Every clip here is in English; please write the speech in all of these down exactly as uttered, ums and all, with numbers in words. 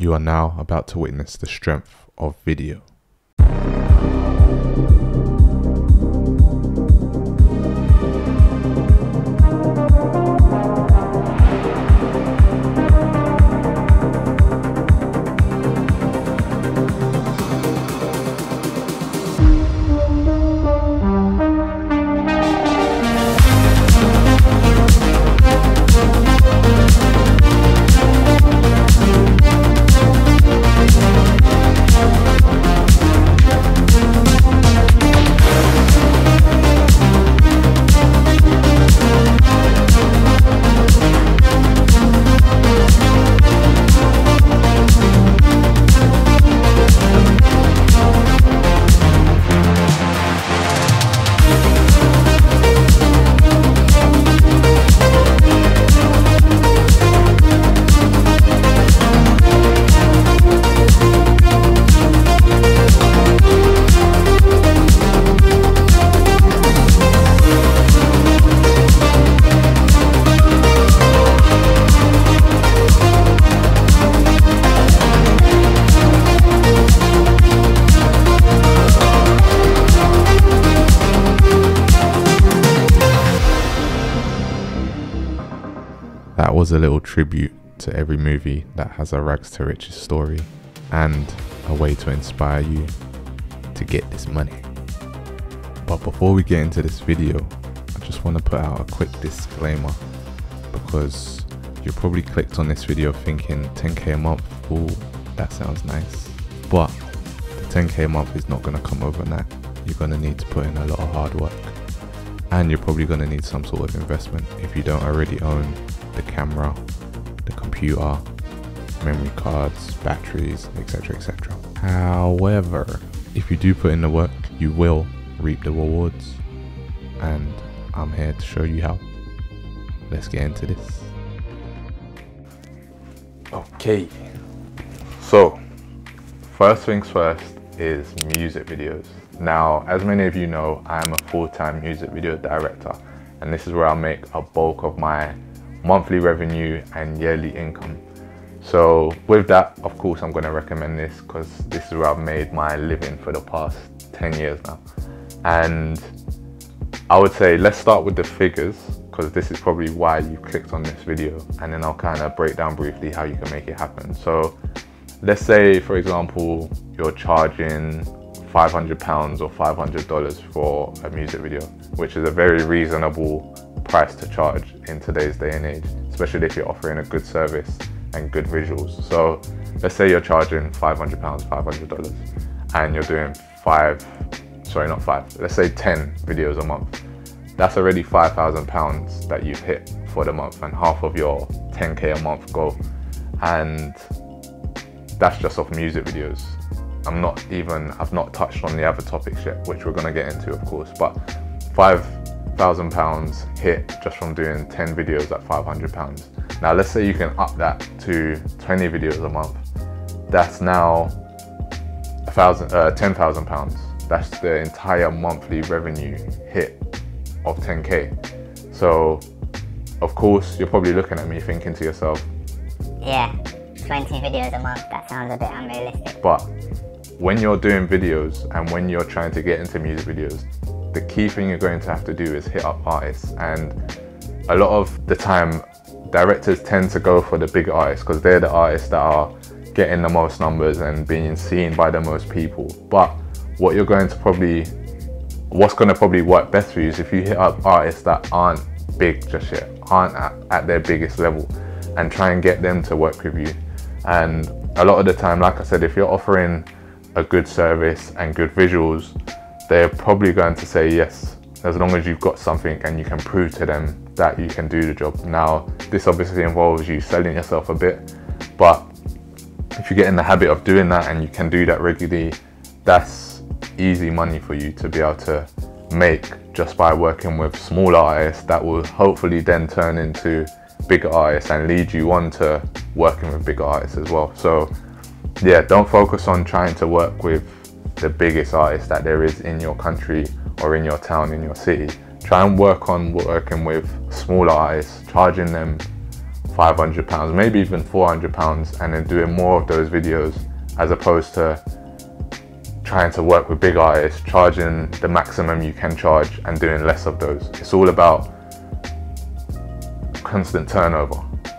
You are now about to witness the strength of video. That was a little tribute to every movie that has a rags to riches story and a way to inspire you to get this money. But before we get into this video, I just want to put out a quick disclaimer, because you probably clicked on this video thinking ten K a month, ooh, that sounds nice. But the ten K a month is not going to come overnight. You're going to need to put in a lot of hard work, and you're probably going to need some sort of investment if you don't already own the camera, the computer, memory cards, batteries, etc, et cetera. However, if you do put in the work, you will reap the rewards, and I'm here to show you how. Let's get into this. Okay, so first things first is music videos. Now, as many of you know, I'm a full-time music video director, and this is where I make a bulk of my monthly revenue and yearly income. So with that, of course, I'm going to recommend this, because this is where I've made my living for the past ten years now. And I would say let's start with the figures, because this is probably why you clicked on this video, and then I'll kind of break down briefly how you can make it happen. So let's say, for example, you're charging five hundred pounds or five hundred dollars for a music video, which is a very reasonable price to charge in today's day and age, especially if you're offering a good service and good visuals. So let's say you're charging five hundred pounds, five hundred dollars, and you're doing five, sorry, not five, let's say ten videos a month. That's already five thousand pounds that you've hit for the month, and half of your ten K a month goal. And that's just off music videos. I'm not even, I've not touched on the other topics yet, which we're gonna get into, of course, but five, thousand pounds hit just from doing ten videos at five hundred pounds. Now let's say you can up that to twenty videos a month. That's now a thousand uh, ten thousand pounds. That's the entire monthly revenue hit of ten K. So of course you're probably looking at me thinking to yourself, yeah, twenty videos a month, that sounds a bit unrealistic. But when you're doing videos and when you're trying to get into music videos, the key thing you're going to have to do is hit up artists. And a lot of the time, directors tend to go for the big artists, because they're the artists that are getting the most numbers and being seen by the most people. But what you're going to probably, what's going to probably work best for you is if you hit up artists that aren't big just yet, aren't at, at their biggest level, and try and get them to work with you. And a lot of the time, like I said, if you're offering a good service and good visuals, they're probably going to say yes, as long as you've got something and you can prove to them that you can do the job. Now, this obviously involves you selling yourself a bit, but if you get in the habit of doing that and you can do that regularly, that's easy money for you to be able to make just by working with smaller artists that will hopefully then turn into bigger artists and lead you on to working with bigger artists as well. So yeah, don't focus on trying to work with the biggest artist that there is in your country or in your town, in your city. Try and work on working with smaller artists, charging them five hundred pounds, maybe even four hundred pounds, and then doing more of those videos, as opposed to trying to work with big artists, charging the maximum you can charge and doing less of those. It's all about constant turnover.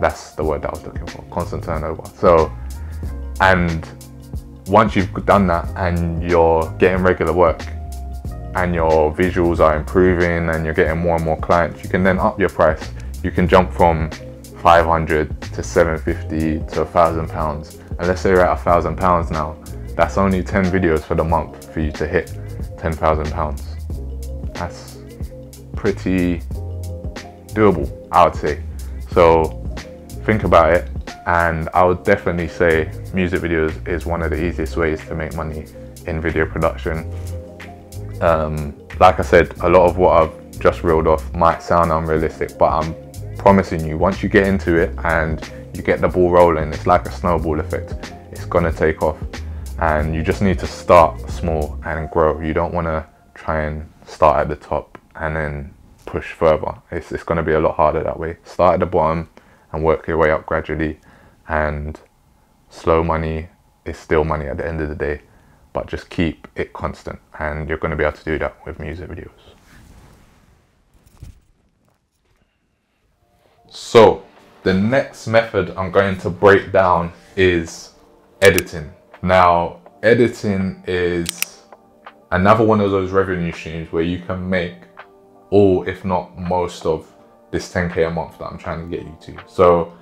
That's the word that I was looking for, constant turnover. So, and once you've done that and you're getting regular work and your visuals are improving and you're getting more and more clients, you can then up your price. You can jump from five hundred to seven fifty to a thousand pounds, and let's say you're at a thousand pounds now. That's only ten videos for the month for you to hit ten thousand pounds. That's pretty doable, I would say. So think about it, and I would definitely say music videos is one of the easiest ways to make money in video production. Um, like I said, a lot of what I've just reeled off might sound unrealistic, but I'm promising you, once you get into it and you get the ball rolling, it's like a snowball effect. It's gonna take off, and you just need to start small and grow. You don't want to try and start at the top and then push further. It's, it's going to be a lot harder that way. Start at the bottom and work your way up gradually, and slow money is still money at the end of the day, but just keep it constant, and you're going to be able to do that with music videos. So the next method I'm going to break down is editing. Now, editing is another one of those revenue streams where you can make all, if not most, of this ten K a month that I'm trying to get you to. So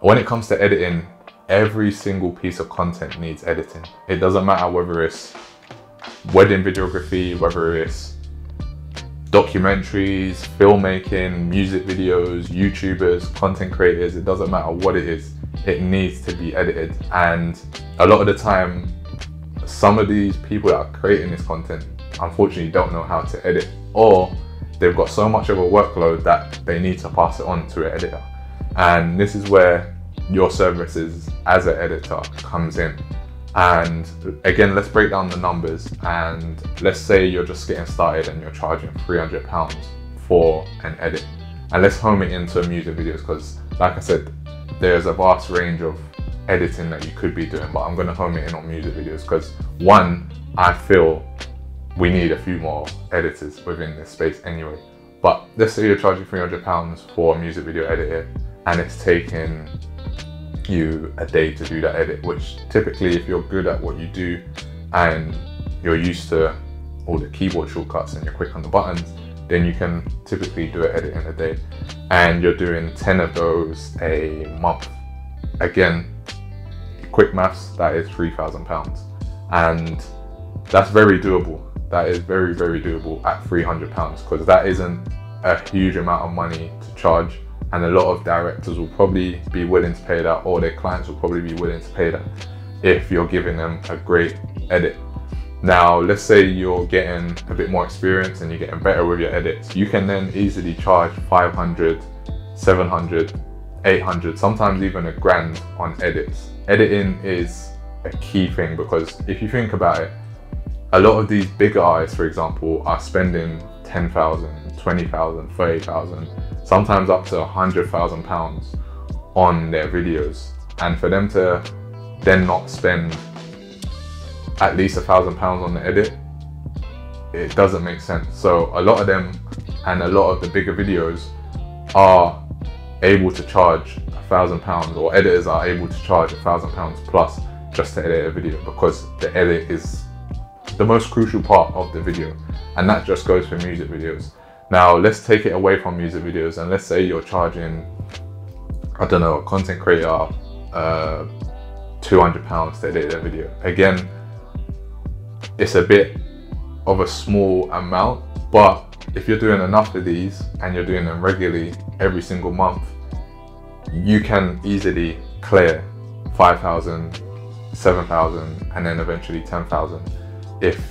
when it comes to editing, every single piece of content needs editing. It doesn't matter whether it's wedding videography, whether it's documentaries, filmmaking, music videos, YouTubers, content creators, it doesn't matter what it is, it needs to be edited. And a lot of the time, some of these people that are creating this content unfortunately don't know how to edit, or they've got so much of a workload that they need to pass it on to an editor. And this is where your services as an editor comes in. And again, let's break down the numbers, and let's say you're just getting started and you're charging three hundred pounds for an edit. And let's home it into music videos, because like I said, there's a vast range of editing that you could be doing, but I'm going to home it in on music videos because, one, I feel we need a few more editors within this space anyway. But let's say you're charging three hundred pounds for a music video editor, and it's taking you a day to do that edit, which typically, if you're good at what you do and you're used to all the keyboard shortcuts and you're quick on the buttons, then you can typically do an edit in a day, and you're doing ten of those a month. Again, quick maths, that is three thousand pounds, and that's very doable. That is very, very doable at three hundred pounds, because that isn't a huge amount of money to charge, and a lot of directors will probably be willing to pay that, or their clients will probably be willing to pay that if you're giving them a great edit. Now, let's say you're getting a bit more experience and you're getting better with your edits. You can then easily charge five hundred, seven hundred, eight hundred, sometimes even a grand on edits. Editing is a key thing, because if you think about it, a lot of these bigger artists, for example, are spending ten thousand, twenty thousand, thirty thousand, sometimes up to one hundred thousand pounds on their videos. And for them to then not spend at least a thousand pounds on the edit, it doesn't make sense. So a lot of them, and a lot of the bigger videos, are able to charge a thousand pounds, or editors are able to charge a thousand pounds plus just to edit a video, because the edit is the most crucial part of the video. And that just goes for music videos. Now let's take it away from music videos, and let's say you're charging, I don't know, a content creator uh, two hundred pounds to edit their video. Again, it's a bit of a small amount, but if you're doing enough of these and you're doing them regularly every single month, you can easily clear five thousand, seven thousand, and then eventually ten thousand if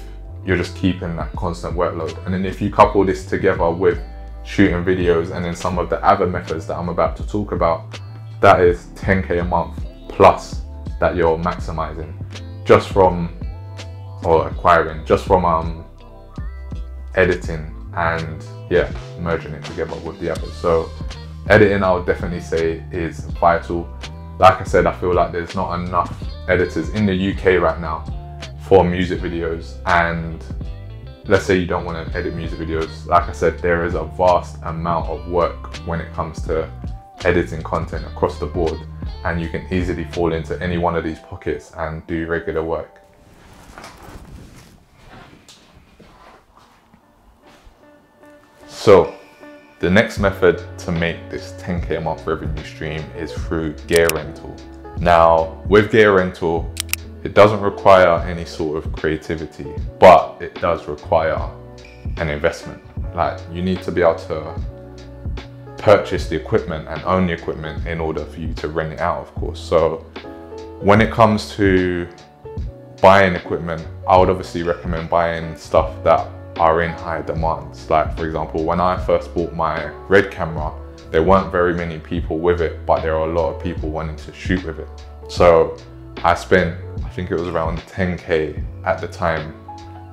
you're just keeping that constant workload. And then if you couple this together with shooting videos and then some of the other methods that I'm about to talk about, that is ten K a month plus that you're maximizing just from, or acquiring just from um, editing, and yeah, merging it together with the others. So editing, I would definitely say, is vital. Like I said, I feel like there's not enough editors in the U K right now for music videos. And let's say you don't want to edit music videos. Like I said, there is a vast amount of work when it comes to editing content across the board, and you can easily fall into any one of these pockets and do regular work. So the next method to make this ten K a month revenue stream is through gear rental. Now with gear rental, it doesn't require any sort of creativity, but it does require an investment. Like, you need to be able to purchase the equipment and own the equipment in order for you to rent it out, of course. So when it comes to buying equipment, I would obviously recommend buying stuff that are in high demands. Like, for example, when I first bought my Red camera, there weren't very many people with it, but there are a lot of people wanting to shoot with it. So I spent, I think it was around ten K at the time,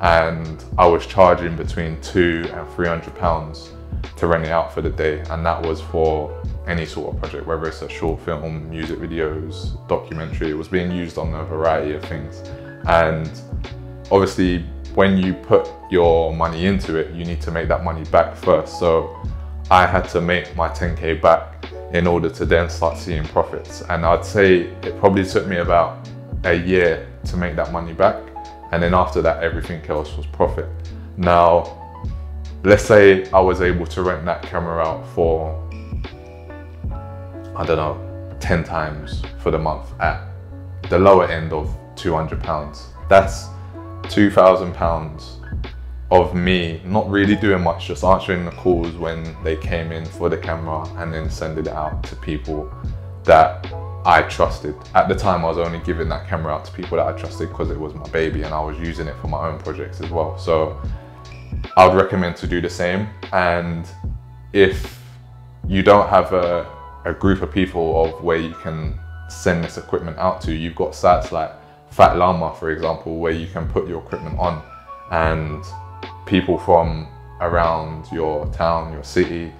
and I was charging between two and three hundred pounds to rent it out for the day, and that was for any sort of project, whether it's a short film, music videos, documentary. It was being used on a variety of things, and obviously when you put your money into it, you need to make that money back first. So I had to make my ten K back in order to then start seeing profits, and I'd say it probably took me about a year to make that money back, and then after that everything else was profit. Now let's say I was able to rent that camera out for, I don't know, ten times for the month at the lower end of two hundred pounds. That's two thousand pounds of me not really doing much, just answering the calls when they came in for the camera and then sending it out to people that I trusted. At the time I was only giving that camera out to people that I trusted because it was my baby and I was using it for my own projects as well. So I would recommend to do the same. And if you don't have a, a group of people of where you can send this equipment out to, you've got sites like Fat Llama, for example, where you can put your equipment on and people from around your town, your city,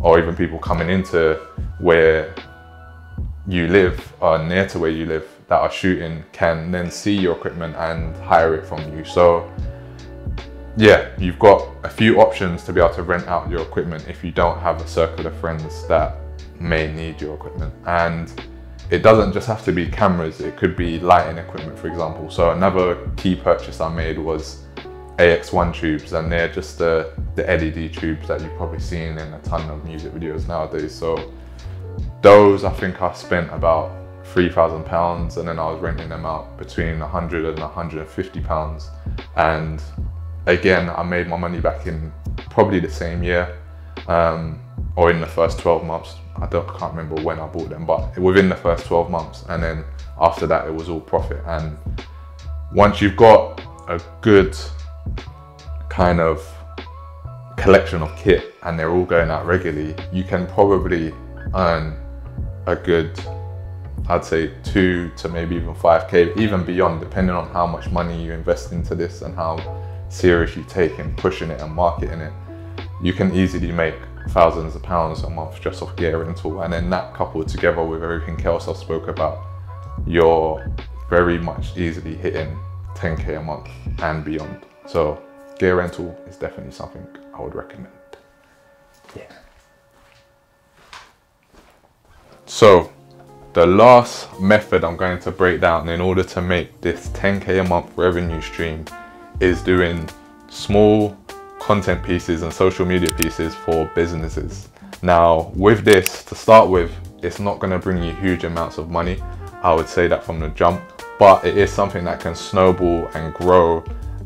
or even people coming into where you live or near to where you live that are shooting can then see your equipment and hire it from you. So yeah, you've got a few options to be able to rent out your equipment if you don't have a circle of friends that may need your equipment. And it doesn't just have to be cameras, it could be lighting equipment, for example. So another key purchase I made was A X one tubes, and they're just the, the L E D tubes that you've probably seen in a ton of music videos nowadays. So those, I think I spent about three thousand pounds, and then I was renting them out between one hundred and one hundred fifty pounds. And again, I made my money back in probably the same year, um, or in the first twelve months. I don't, can't remember when I bought them, but within the first twelve months, and then after that it was all profit. And once you've got a good kind of collection of kit and they're all going out regularly, you can probably earn a good, I'd say two to maybe even five K, even beyond, depending on how much money you invest into this and how serious you take in pushing it and marketing it. You can easily make thousands of pounds a month just off gear rental, and then that coupled together with everything else I spoke about, you're very much easily hitting ten K a month and beyond. So gear rental is definitely something I would recommend. Yeah. So the last method I'm going to break down in order to make this ten K a month revenue stream is doing small content pieces and social media pieces for businesses. Now with this, to start with, it's not going to bring you huge amounts of money, I would say that from the jump, but it is something that can snowball and grow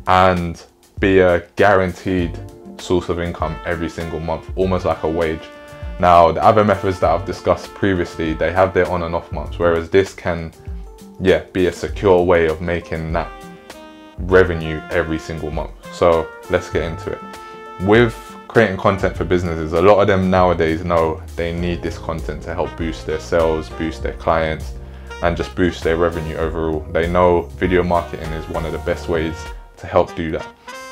and be a guaranteed source of income every single month, almost like a wage. Now the other methods that I've discussed previously, they have their on and off months, whereas this can, yeah, be a secure way of making that revenue every single month. So let's get into it. With creating content for businesses, a lot of them nowadays know they need this content to help boost their sales, boost their clients, and just boost their revenue overall. They know video marketing is one of the best ways to help do that,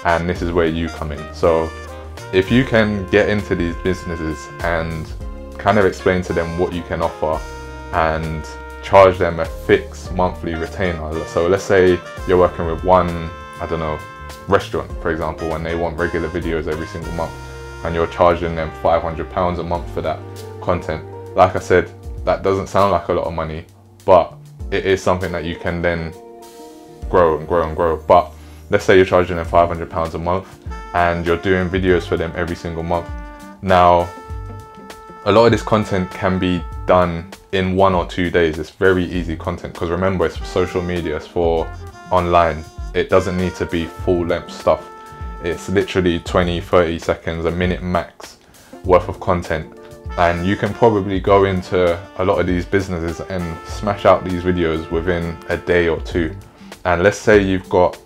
and this is where you come in. So if you can get into these businesses and kind of explain to them what you can offer and charge them a fixed monthly retainer. So let's say you're working with one, I don't know, restaurant, for example, and they want regular videos every single month, and you're charging them five hundred pounds a month for that content. Like I said, that doesn't sound like a lot of money, but it is something that you can then grow and grow and grow. But let's say you're charging them five hundred pounds a month and you're doing videos for them every single month. Now, a lot of this content can be done in one or two days. It's very easy content, because remember, it's for social media, it's for online. It doesn't need to be full length stuff. It's literally twenty, thirty seconds, a minute max worth of content. And you can probably go into a lot of these businesses and smash out these videos within a day or two. And let's say you've got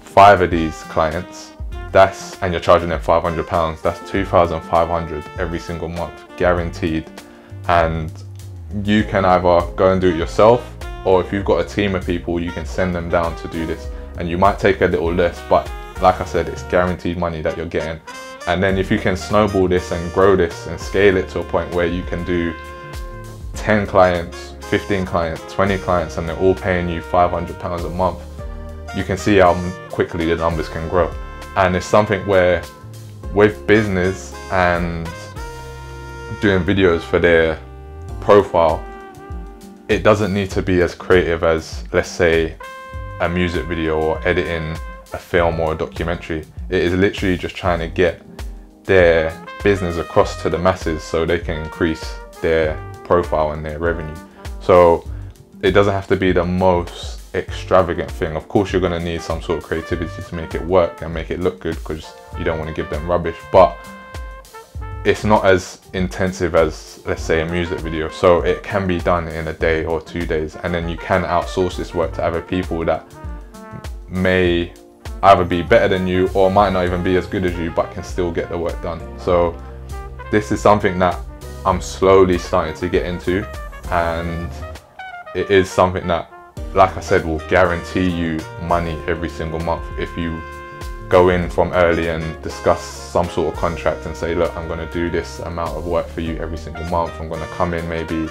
five of these clients, that's, and you're charging them five hundred pounds, that's two thousand five hundred pounds every single month, guaranteed. And you can either go and do it yourself, or if you've got a team of people, you can send them down to do this. And you might take a little less, but like I said, it's guaranteed money that you're getting. And then if you can snowball this and grow this and scale it to a point where you can do ten clients, fifteen clients, twenty clients, and they're all paying you five hundred pounds a month, you can see how quickly the numbers can grow. And it's something where with business and doing videos for their profile, it doesn't need to be as creative as, let's say, a music video or editing a film or a documentary. It is literally just trying to get their business across to the masses so they can increase their profile and their revenue. So it doesn't have to be the most extravagant thing. Of course, you're going to need some sort of creativity to make it work and make it look good, because you don't want to give them rubbish, but it's not as intensive as, let's say, a music video. So it can be done in a day or two days, and then you can outsource this work to other people that may either be better than you or might not even be as good as you, but can still get the work done. So this is something that I'm slowly starting to get into, and it is something that, like I said, will guarantee you money every single month if you go in from early and discuss some sort of contract and say, look, I'm going to do this amount of work for you every single month. I'm going to come in maybe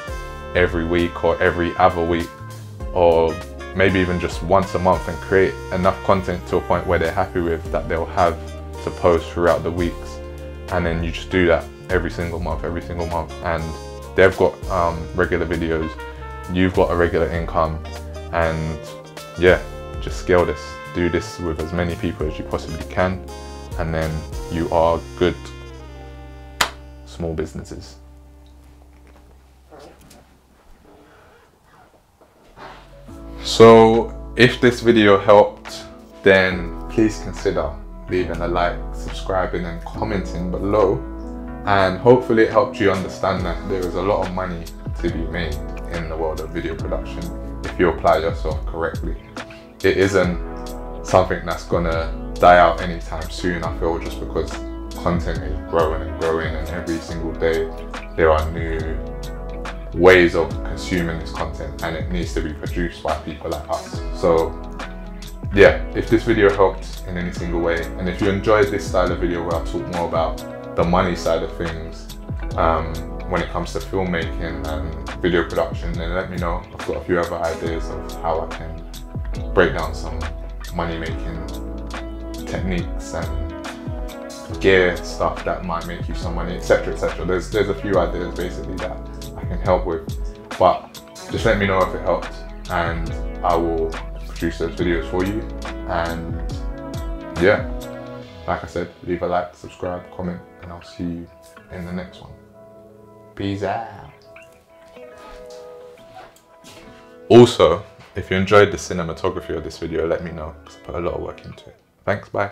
every week or every other week, or maybe even just once a month, and create enough content to a point where they're happy with that they'll have to post throughout the weeks. And then you just do that every single month, every single month. And they've got um, regular videos, you've got a regular income, and yeah, just scale this. Do this with as many people as you possibly can, and then you are good small businesses. So if this video helped, then please consider leaving a like, subscribing and commenting below, and hopefully it helped you understand that there is a lot of money to be made in the world of video production if you apply yourself correctly. It isn't something that's gonna die out anytime soon, I feel, just because content is growing and growing, and every single day there are new ways of consuming this content, and it needs to be produced by people like us. So yeah, if this video helped in any single way, and if you enjoyed this style of video where I talk more about the money side of things um, when it comes to filmmaking and video production, then let me know. I've got a few other ideas of how I can break down some money making techniques and gear stuff that might make you some money, etc, etc. There's there's a few ideas basically that I can help with, but just let me know if it helped, and I will produce those videos for you. And yeah, like I said, leave a like, subscribe, comment, and I'll see you in the next one. Peace out. Also, if you enjoyed the cinematography of this video, let me know, because I put a lot of work into it. Thanks, bye.